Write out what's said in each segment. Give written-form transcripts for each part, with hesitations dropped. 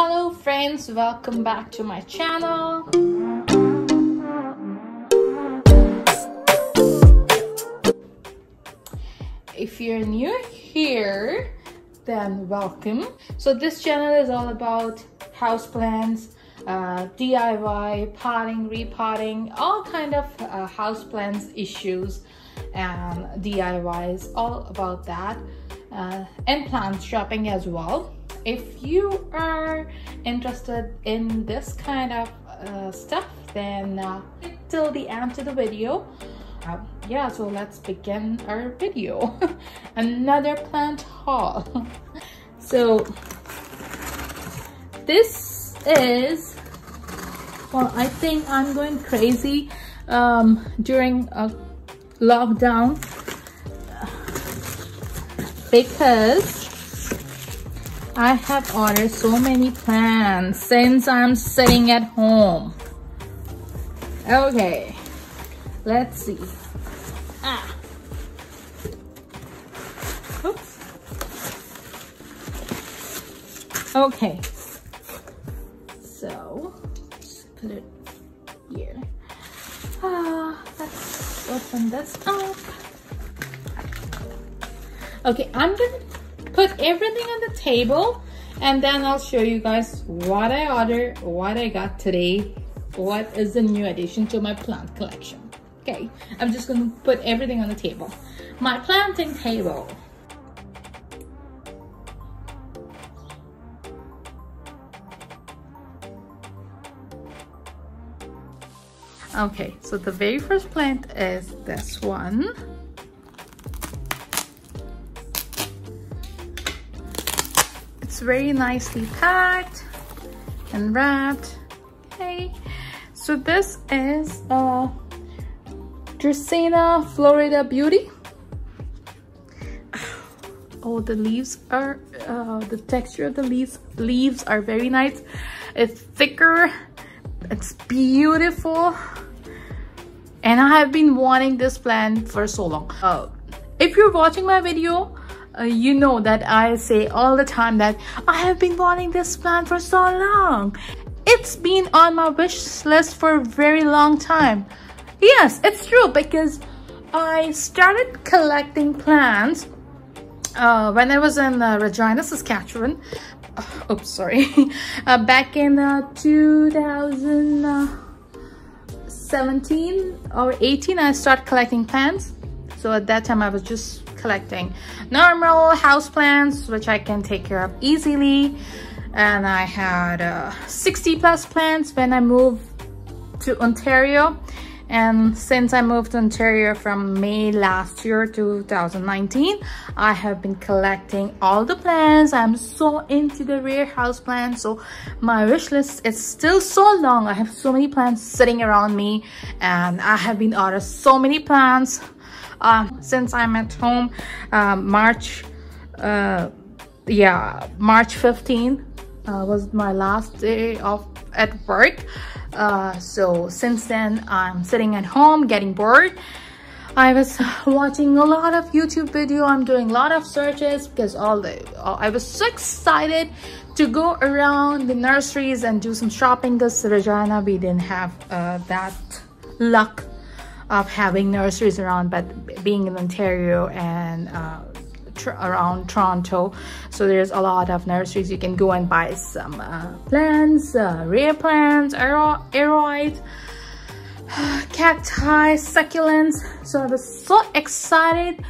Hello friends, welcome back to my channel. If you're new here, then welcome. So this channel is all about houseplants, DIY, potting, repotting, all kind of houseplants issues and DIYs, all about that, and plant shopping as well. If you are interested in this kind of stuff, then click till the end to the video. Yeah, so let's begin our video. Another plant haul. So this is, well, I think I'm going crazy during a lockdown because I have ordered so many plants since I'm sitting at home. Okay, let's see. Oops. Okay, so just put it here. Let's open this up. Okay, I'm gonna put everything on the table and then I'll show you guys what I ordered, what I got today, what is the new addition to my plant collection. Okay, I'm just gonna put everything on the table. My planting table. Okay, so the very first plant is this one. It's very nicely packed and wrapped. Okay, so this is dracaena florida beauty. Oh, the leaves are the texture of the leaves are very nice. It's thicker, it's beautiful, and I have been wanting this plant for so long. If you're watching my video, you know that I say all the time that I have been wanting this plant for so long. It's been on my wish list for a very long time. Yes, it's true, because I started collecting plants when I was in Regina, Saskatchewan. Oops, sorry. Back in 2017 or 18, I started collecting plants. So at that time I was just collecting normal house plants which I can take care of easily, and I had 60 plus plants when I moved to Ontario. And since I moved to Ontario from May last year, 2019, I have been collecting all the plants. I'm so into the rare house plants, so my wish list is still so long. I have so many plants sitting around me, and I have been ordering so many plants since I'm at home. March 15 was my last day at work, so since then I'm sitting at home getting bored. I was watching a lot of YouTube video, I'm doing a lot of searches because I was so excited to go around the nurseries and do some shopping, because Regina, we didn't have that luck of having nurseries around, but being in Ontario and around Toronto, so there's a lot of nurseries you can go and buy some plants, rare plants, aeroids, cacti, succulents. So I was so excited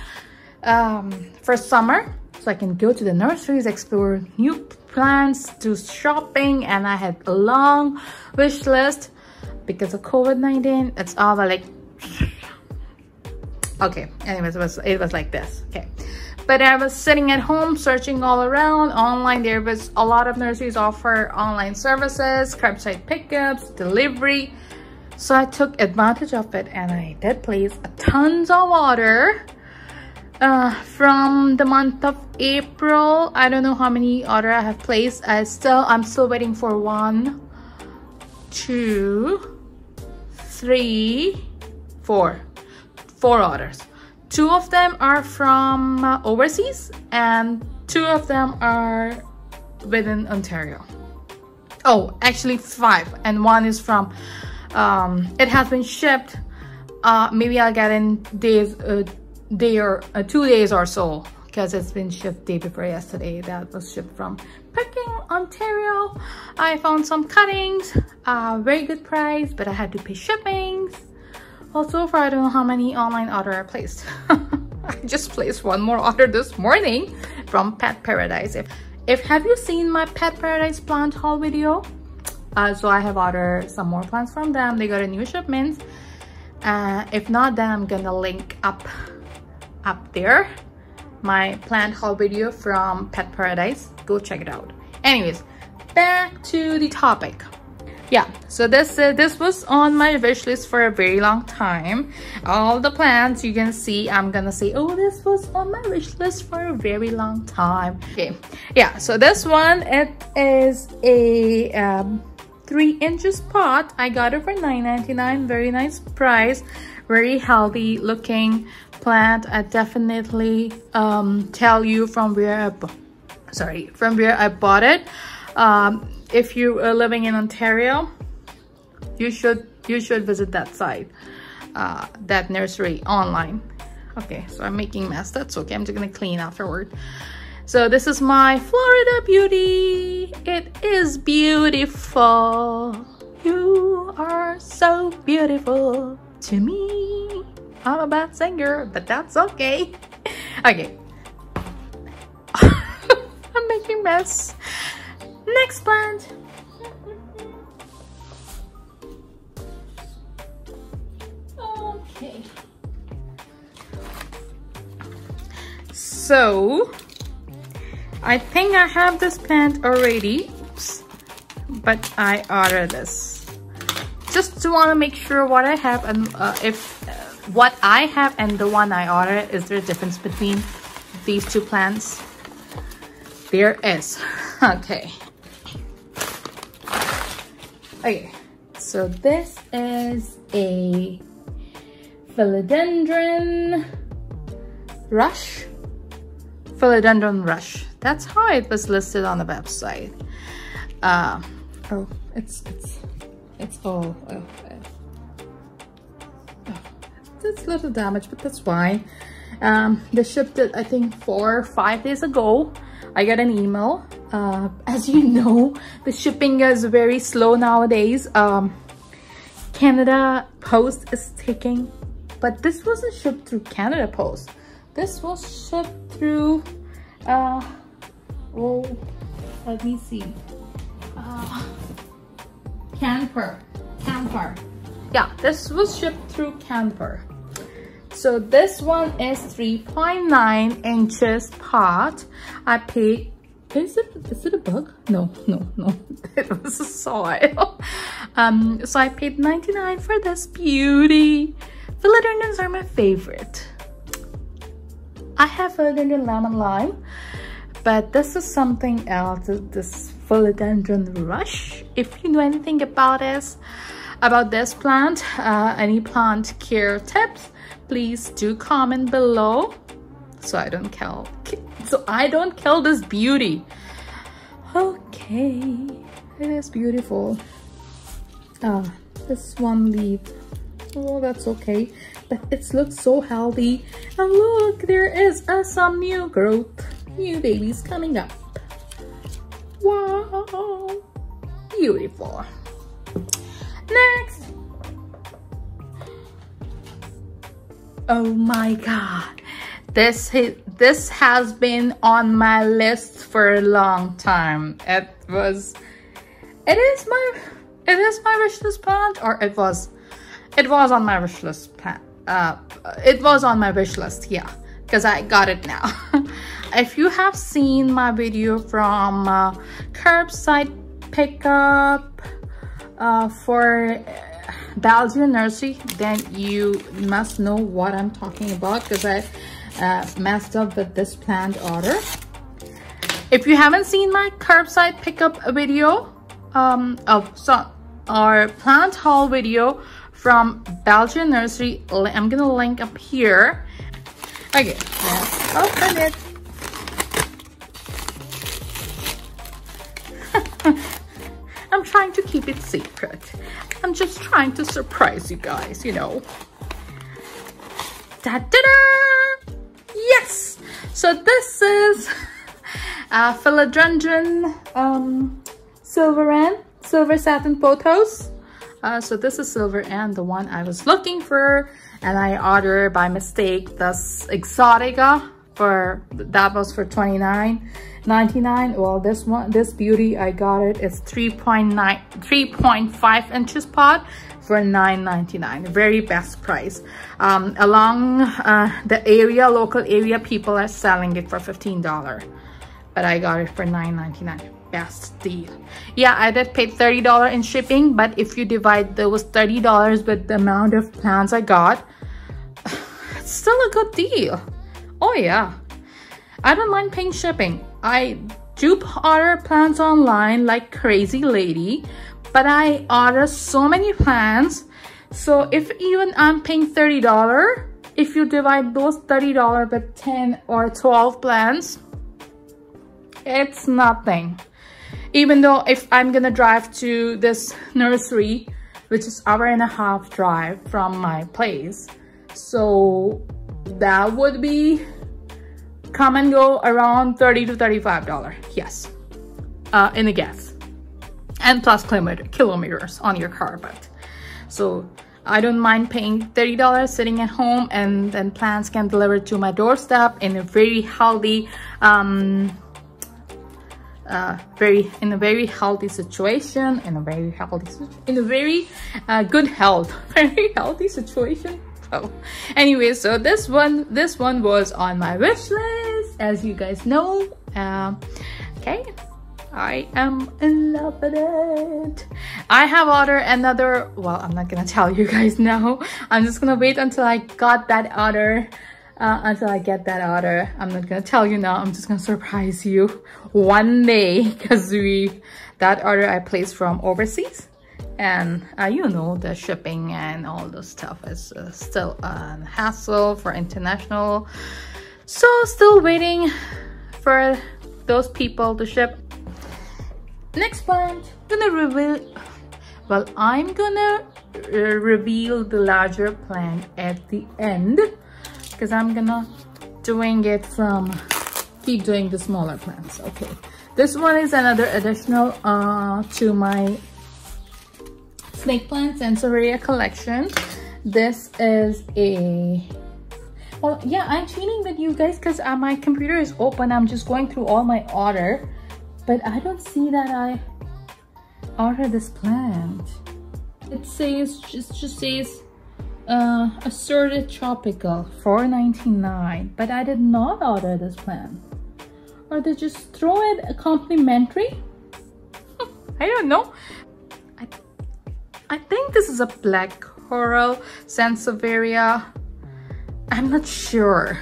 for summer, so I can go to the nurseries, explore new plants, do shopping, and I had a long wish list. Because of COVID-19, it's all like, okay, anyways, it was like this. Okay, but I was sitting at home searching all around online. There was a lot of nurseries offer online services, curbside pickups, delivery, so I took advantage of it, and I did place tons of order from the month of April. I don't know how many order I have placed. I'm still waiting for 1, 2, 3, 4 orders. Two of them are from overseas and two of them are within Ontario. oh, actually 5, and one is from it has been shipped. Maybe I'll get in days, day or 2 days or so, because it's been shipped day before yesterday. That was shipped from Pickering, Ontario. I found some cuttings, very good price, but I had to pay shippings. Well, so far I don't know how many online order I placed. I just placed one more order this morning from Pet Paradise. If have you seen my Pet Paradise plant haul video? So I have ordered some more plants from them. They got a new shipment. If not, then I'm gonna link up there my plant haul video from Pet Paradise. Go check it out. Anyways, back to the topic. Yeah, so this was on my wish list for a very long time. All the plants you can see, I'm gonna say, oh, this was on my wish list for a very long time. Okay, yeah, so this one, it is a 3 inches pot. I got it for $9.99. Very nice price, very healthy looking plant. I definitely tell you from where I bought it. If you are living in Ontario, you should visit that site, that nursery online. Okay, so I'm making mess. That's okay. I'm just gonna clean afterward. So this is my Florida Beauty. It is beautiful. You are so beautiful to me. I'm a bad singer, but that's okay. Okay. I'm making mess. Next plant. Okay. So, I think I have this plant already, but I ordered this just to want to make sure what I have and what I have and the one I ordered. Is there a difference between these two plants? There is. Okay. Okay, so this is a philodendron rush. That's how it was listed on the website. Oh, it's all that's a little damage, but that's fine. They shipped it, I think, 4 or 5 days ago. I got an email. As you know, the shipping is very slow nowadays. Canada Post is taking, but this wasn't shipped through Canada Post. This was shipped through, oh, let me see, Camper. Yeah, this was shipped through Camper. So this one is 3.9 inches pot. I paid, is it a bug? No. It was a soil. So I paid $99 for this beauty. Philodendrons are my favorite. I have philodendron lemon lime, but this is something else. This philodendron rush. If you know anything about this plant, any plant care tips, please do comment below, so I don't kill this beauty. Okay, it is beautiful. This one leaf, oh, that's okay, but it looks so healthy. And look, there is some new growth, new babies coming up. Wow, beautiful. Next. Oh my god, this has been on my list for a long time. It is my wish list plant, or it was on my wish list plant. It was on my wish list, yeah, because I got it now. If you have seen my video from curbside pickup for Belgian Nursery, then you must know what I'm talking about, because I messed up with this plant order. If you haven't seen my curbside pickup video or plant haul video from Belgian Nursery, I'm gonna link up here. Okay, let's open it. I'm trying to keep it secret. I'm just trying to surprise you guys, you know. Da-da-da! Yes! So this is philodendron silver satin pothos. So this is silver and the one I was looking for, and I ordered by mistake this exotica for that was for $29.99. Well, this one, this beauty, I got it. It's 3.5 inches pot for $9.99. Very best price. Along the area, local area, people are selling it for $15, but I got it for $9.99. Best deal. Yeah, I did pay $30 in shipping, but if you divide those $30 with the amount of plants I got, it's still a good deal. Oh yeah, I don't mind paying shipping. I do order plants online like crazy lady, but I order so many plants, so if even I'm paying $30, if you divide those $30 with 10 or 12 plants, it's nothing. Even though if I'm gonna drive to this nursery, which is hour-and-a-half drive from my place, so that would be come and go around $30 to $35. Yes, in the gas and plus kilometers on your car. But so I don't mind paying $30 sitting at home, and then plants can deliver to my doorstep in a very healthy good health, very healthy situation. Oh, anyway, so this one was on my wish list, as you guys know. Okay, I am in love with it. I have ordered another. Well, I'm not gonna tell you guys now. I'm just gonna wait until I got that order. I'm not gonna tell you now. I'm just gonna surprise you one day, because that order I placed from overseas, and you know, the shipping and all those stuff is still a hassle for international. So still waiting for those people to ship. Next plant, I'm gonna reveal the larger plant at the end, because I'm gonna keep doing the smaller plants. Okay, this one is another additional to my snake plant Sansevieria collection. This is a, well, yeah, I'm cheating with you guys, because my computer is open. I'm just going through all my order, but I don't see that I ordered this plant. It says just says assorted tropical $4.99, but I did not order this plant. Or they just throw it a complimentary. I don't know. I think this is a black coral Sansevieria. I'm not sure.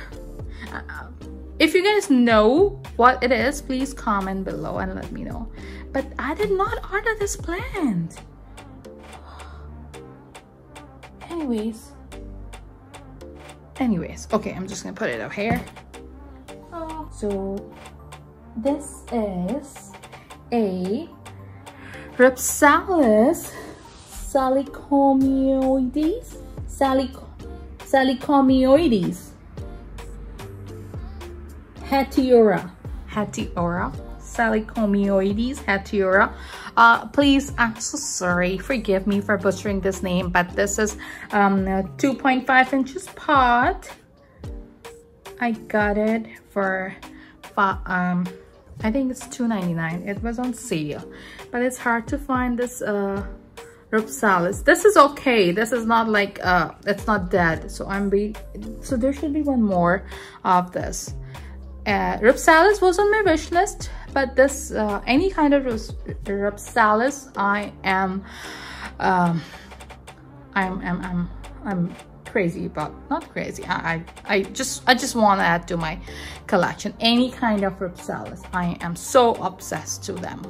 If you guys know what it is, please comment below and let me know. But I did not order this plant. Anyways, okay, I'm just gonna put it up here. So this is a Rhipsalis salicornioides. Salicomioides. Hatiora salicomioides. Hatiora. Please, I'm so sorry, forgive me for butchering this name, but this is a 2.5 inches pot. I got it for I think it's $2.99. It was on sale, but it's hard to find this Rhipsalis. This is okay. This is not like it's not dead. So so there should be one more of this. Rhipsalis was on my wish list, but this any kind of Rhipsalis, I'm crazy about. Not crazy. I just want to add to my collection any kind of Rhipsalis. I am so obsessed to them.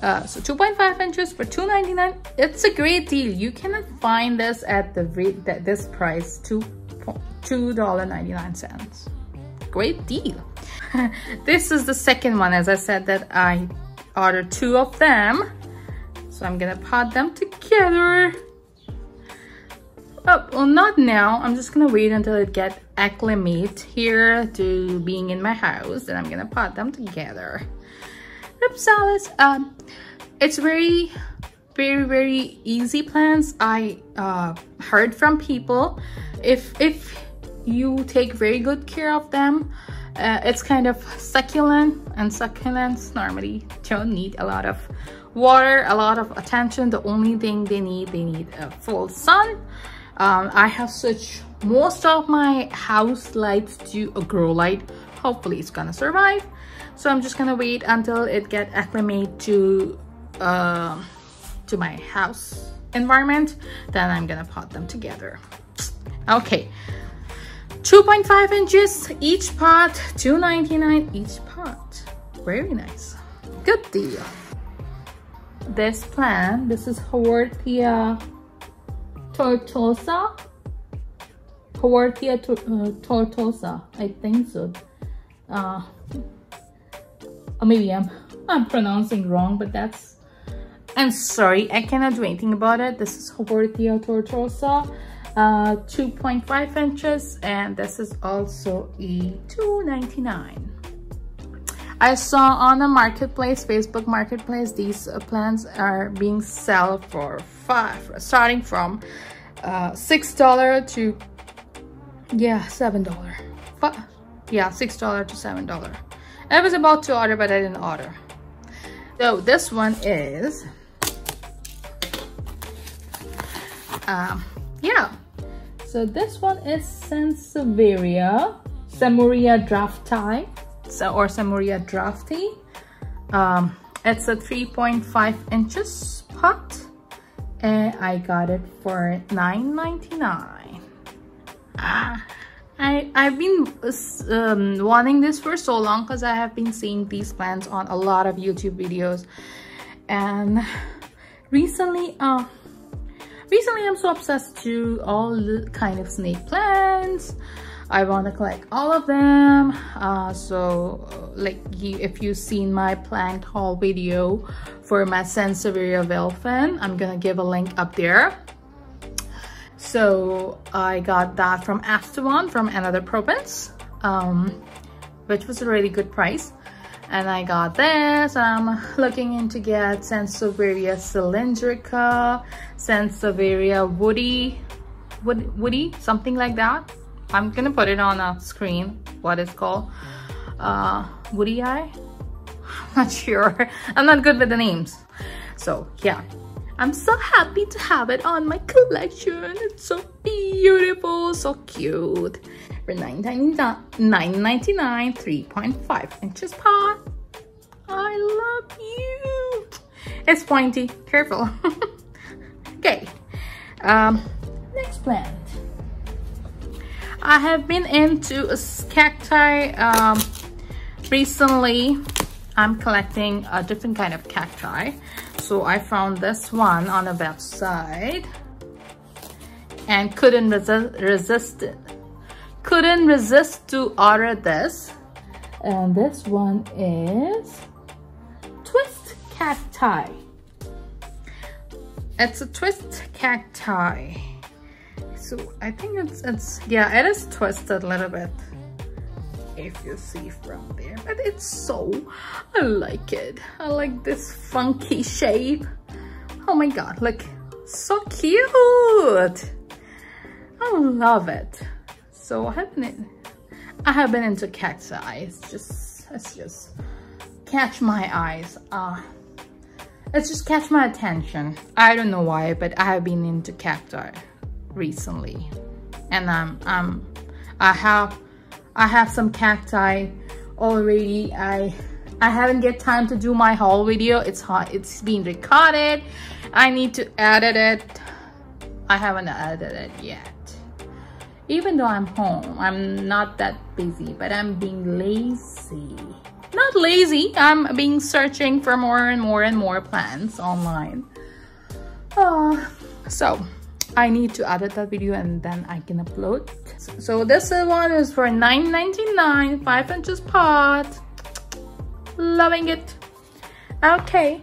So 2.5 inches for $2.99. It's a great deal. You cannot find this at the rate that this price, $2.99. Great deal. This is the second one, as I said, that I other two of them. So I'm gonna pot them together. Oh, well, not now. I'm just gonna wait until it gets acclimated here to being in my house, and I'm gonna pot them together. Rhipsalis, it's very, very easy plants. I heard from people if you take very good care of them, it's kind of succulent, and succulents normally don't need a lot of water, a lot of attention. The only thing they need full sun. I have switched most of my house lights to a grow light. Hopefully it's gonna survive. So I'm just gonna wait until it gets acclimated to my house environment. Then I'm gonna pot them together. Okay, 2.5 inches each pot, $2.99 each pot. Very nice, good deal. This plant, this is Haworthia tortosa. Haworthia tortosa, I think so. Maybe I'm pronouncing wrong, but that's, I'm sorry, I cannot do anything about it. This is Haworthia tortosa, 2.5 inches, and this is also a $2.99. I saw on the marketplace, Facebook marketplace, these plants are being sold for starting from $6 to, yeah, $7. Yeah, $6 to $7. I was about to order, but I didn't order. So this one is, yeah. So this one is Sansevieria Samurai Dwarfii. So, or Sansevieria Dwarfii. It's a 3.5 inches pot, and I got it for $9.99. Ah, I've been wanting this for so long because I have been seeing these plants on a lot of YouTube videos, and recently I'm so obsessed to all the kind of snake plants. I want to collect all of them. So like if you've seen my plant haul video for my Sansevieria Velfen, I'm gonna give a link up there. So I got that from Afterwan, from another province, which was a really good price. And I got this. I'm looking into get Sansevieria cylindrica, Sansevieria woody, something like that. I'm gonna put it on a screen, what it's called. Woody eye? I'm not sure. I'm not good with the names. So yeah, I'm so happy to have it on my collection. It's so beautiful, so cute. For $9.99, 3.5 inches pot. I love you. It's pointy, careful. Okay, next plant. I have been into cacti recently. I'm collecting a different kind of cacti. So I found this one on a website and couldn't resist it. Couldn't resist to order this. And this one is Twist Cacti. It's a Twist Cacti. So I think it's yeah, it is twisted a little bit if you see from there, but it's so, I like it. I like this funky shape. Oh my god, look, so cute. I love it. So I have been into cacti. It's just catch my eyes. It's just catch my attention. I don't know why, but I have been into cacti recently, and I have some cacti already. I haven't get time to do my haul video. It's being recorded. I need to edit it. I haven't edited it yet, even though I'm home. I'm not that busy, but I'm being lazy. Not lazy, I'm being searching for more and more plants online. So I need to edit that video and then I can upload. So this one is for $9.99, 5 inches pot. Loving it. Okay,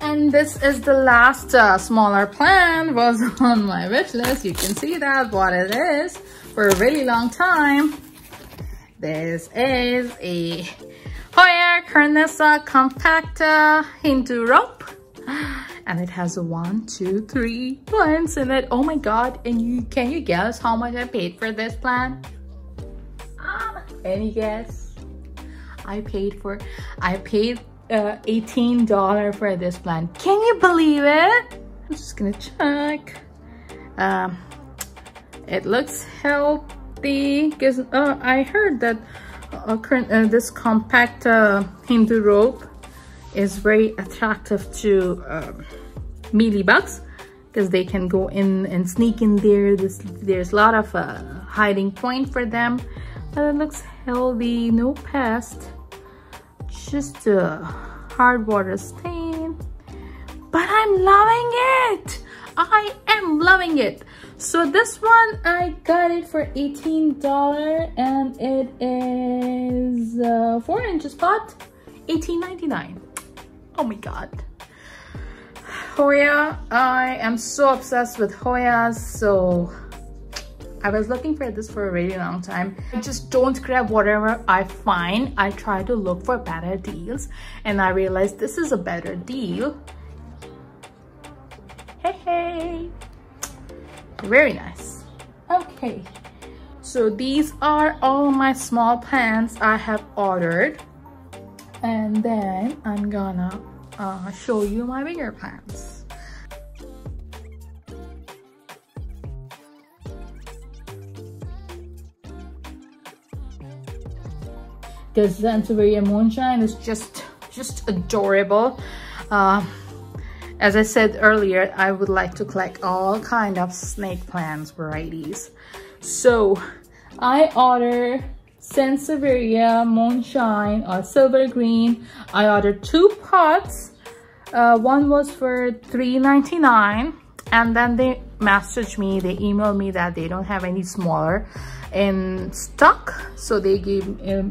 and this is the last smaller plant was on my wish list. You can see that what it is for a really long time. This is a Hoya Carnosa Compacta Hindu rope, and it has 1, 2, 3 plants in it. Oh my god, and can you guess how much I paid for this plant? Any guess? I paid $18 for this plant. Can you believe it? I'm just gonna check. It looks healthy because I heard that this compact Hindu rope is very attractive to mealybugs because they can go in and sneak in there. There's a lot of hiding point for them. But it looks healthy, no pest, just a hard water stain. But I'm loving it! I am loving it! So this one, I got it for $18 and it is 4-inch pot, $18.99. Oh my god. Hoya, I am so obsessed with Hoyas, so I was looking for this for a really long time. I just don't grab whatever I find. I try to look for better deals, and I realized this is a better deal. Hey, very nice. Okay, so these are all my small plants I have ordered, and then I'm gonna show you my bigger plants. This Sansevieria moonshine is just adorable. As I said earlier, I would like to collect all kind of snake plants varieties. So I order Sansevieria moonshine or silver green. I ordered 2 pots. One was for $3.99, and then they messaged me, they emailed me that they don't have any smaller in stock, so they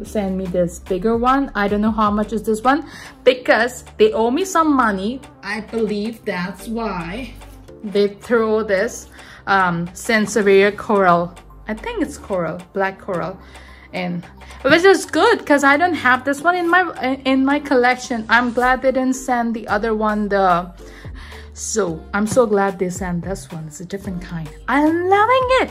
send me this bigger one. I don't know how much is this one because they owe me some money. I believe that's why they throw this Sansevieria coral, I think it's coral, black coral, in, which is good because I don't have this one in my collection. I'm glad they didn't send the other one. So I'm so glad they sent this one. It's a different kind. I'm loving it.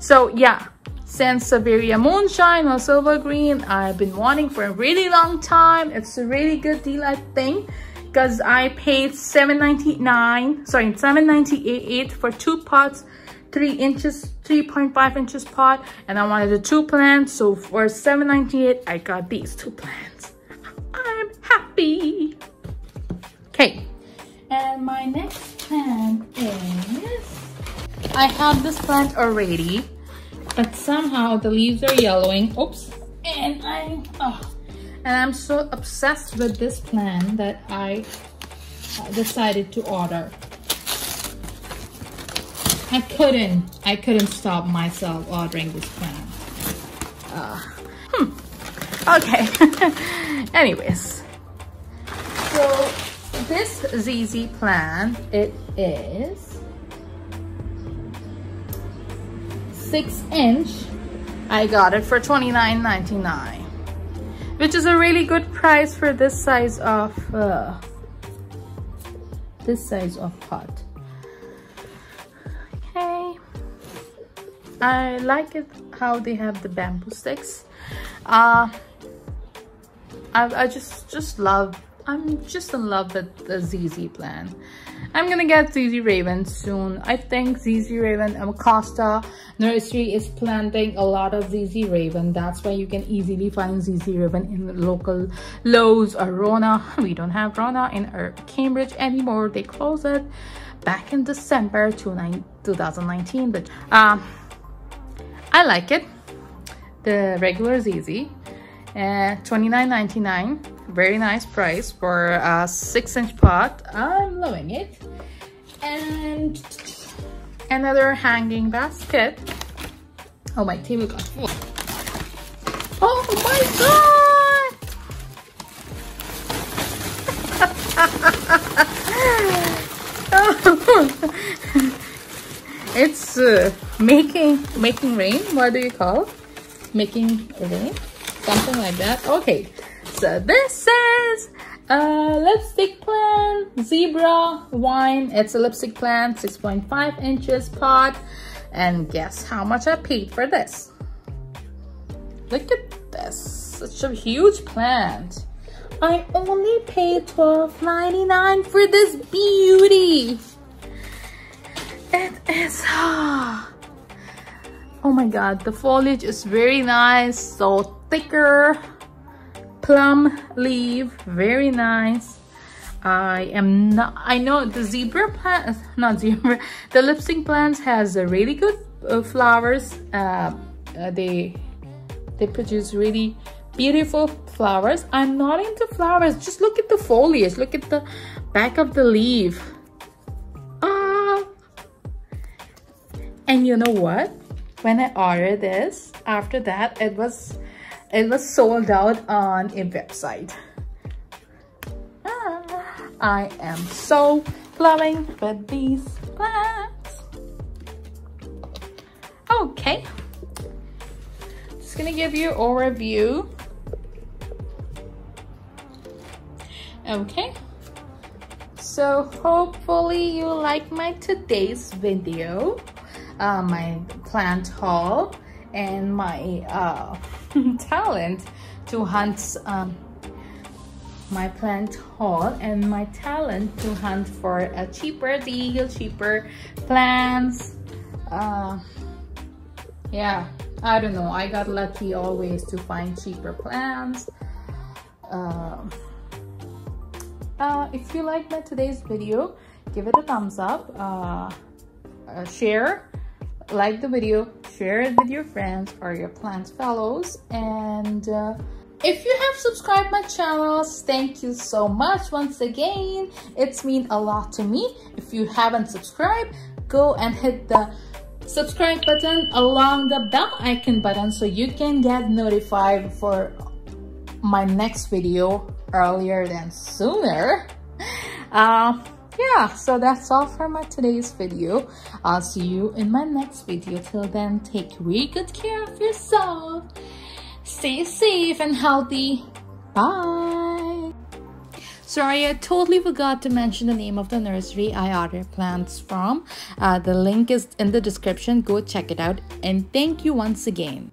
So yeah, Sansevieria moonshine or silver green, I've been wanting for a really long time. It's a really good deal, I think, because I paid $7.98 for 2 pots, 3 inches, 3.5-inch pot, and I wanted the 2 plants. So for $7.98, I got these 2 plants. I'm happy. Okay, and my next plant is, I have this plant already, but somehow the leaves are yellowing. Oops. And I'm so obsessed with this plant that I decided to order. I couldn't stop myself ordering this plant. Okay. Anyways, so this ZZ plant, it is 6-inch. I got it for $29.99, which is a really good price for this size of pot. Okay, I like it how they have the bamboo sticks. I just love. I'm just in love with the ZZ plant. I'm gonna get ZZ Raven soon. I think ZZ Raven, Acosta Nursery is planting a lot of ZZ Raven. That's why you can easily find ZZ Raven in the local Lowe's or Rona. We don't have Rona in Cambridge anymore. They closed it back in December 2019, but I like it. The regular ZZ, $29.99. Very nice price for a 6-inch pot. I'm loving it. And another hanging basket. Oh, my table got full. Oh my god! it's making rain. What do you call it? Making rain? Something like that. Okay, so this is lipstick plant, zebra vine. It's a lipstick plant, 6.5 inches pot. And guess how much I paid for this? Look at this, such a huge plant. I only paid $12.99 for this beauty. It is, oh my god, the foliage is very nice, so thicker, plum leaf, very nice. I know the zebra plant, not zebra, the lipstick plant has a really good flowers. They produce really beautiful flowers. I'm not into flowers, just look at the foliage, look at the back of the leaf. And you know what, when I ordered this, after that it was sold out on a website. I am so loving with these plants. Okay, just gonna give you an overview. Okay, so hopefully you like my today's video, my plant haul and my talent to hunt, my plant haul and my talent to hunt for a cheaper deal, cheaper plants. Yeah, I don't know, I got lucky always to find cheaper plants. If you liked my today's video, give it a thumbs up, share, like the video, share it with your friends or your plant fellows, and if you have subscribed my channels, thank you so much once again. It's mean a lot to me. If you haven't subscribed, go and hit the subscribe button along the bell icon button so you can get notified for my next video earlier than sooner. Yeah, so that's all for my today's video. I'll see you in my next video. Till then, take really good care of yourself. Stay safe and healthy. Bye. Sorry, I totally forgot to mention the name of the nursery I order plants from. The link is in the description. Go check it out. And thank you once again.